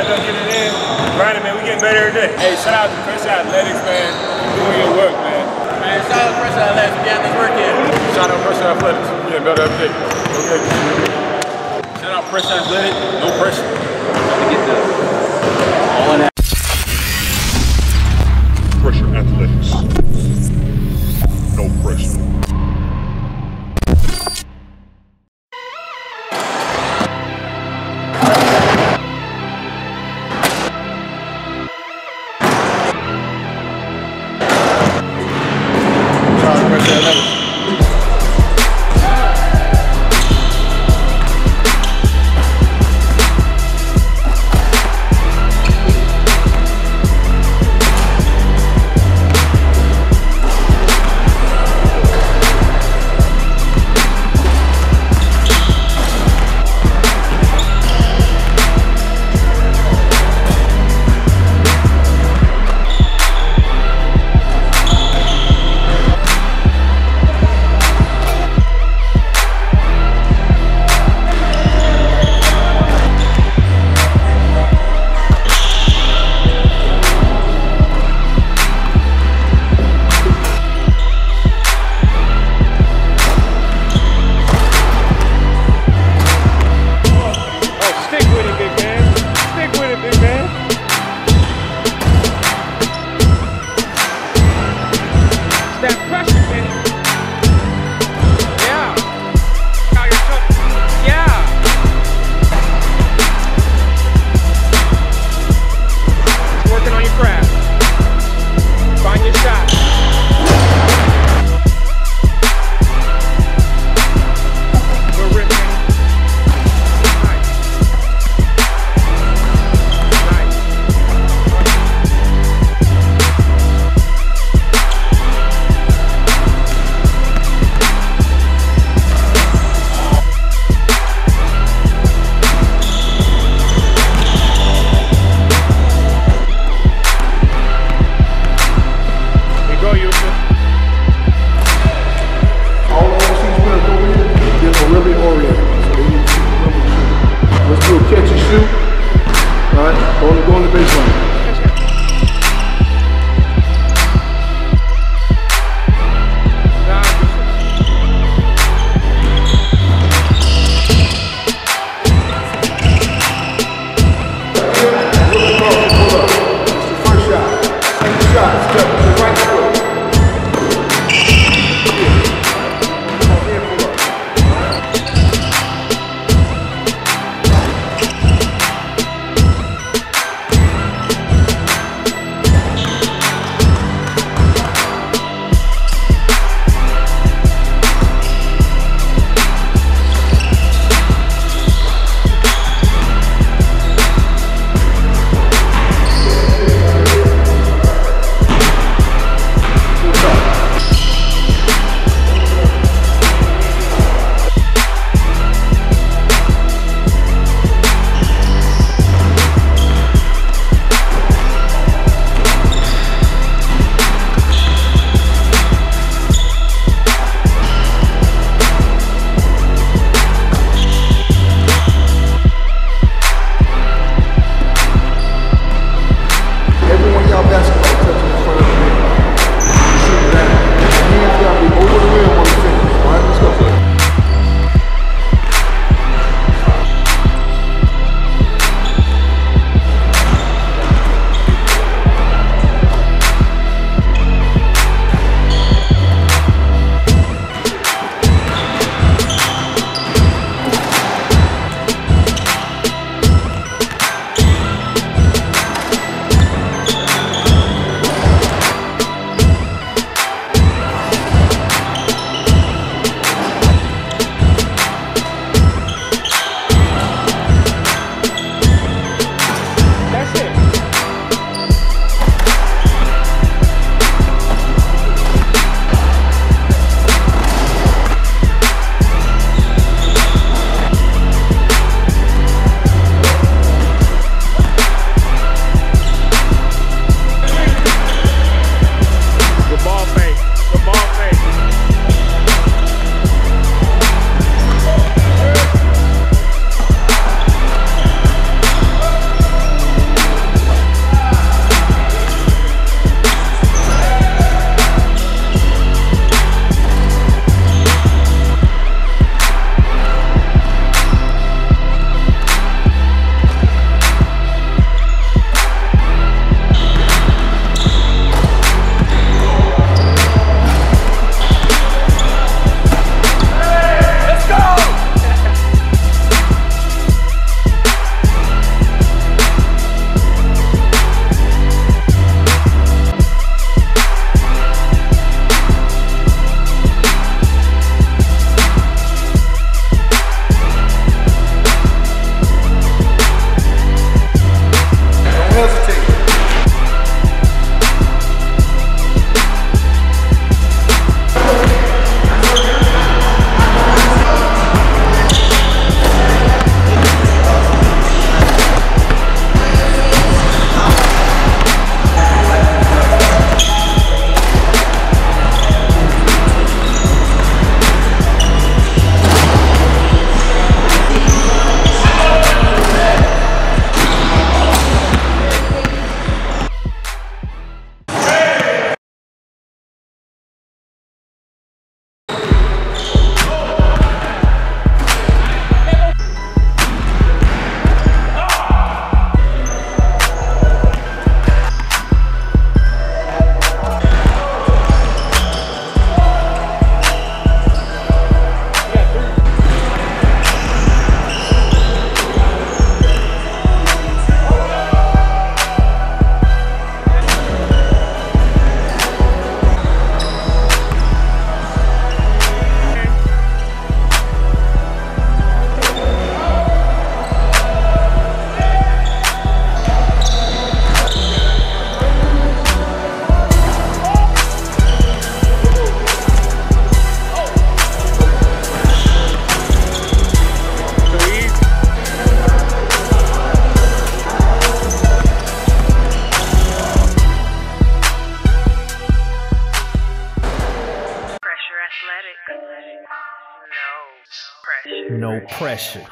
start dunking it in. Grinding, man, we getting better every day. Hey, shout out to Press Athletics, man. Doing your work, man. Man, shout out to Press Athletics. We got this work in. Shout out to Press Athletics. We getting better every day. Okay. Shout out Press Athletics. No pressure. Got to get that. All in that. Pressure Athletics. No pressure. No pressure.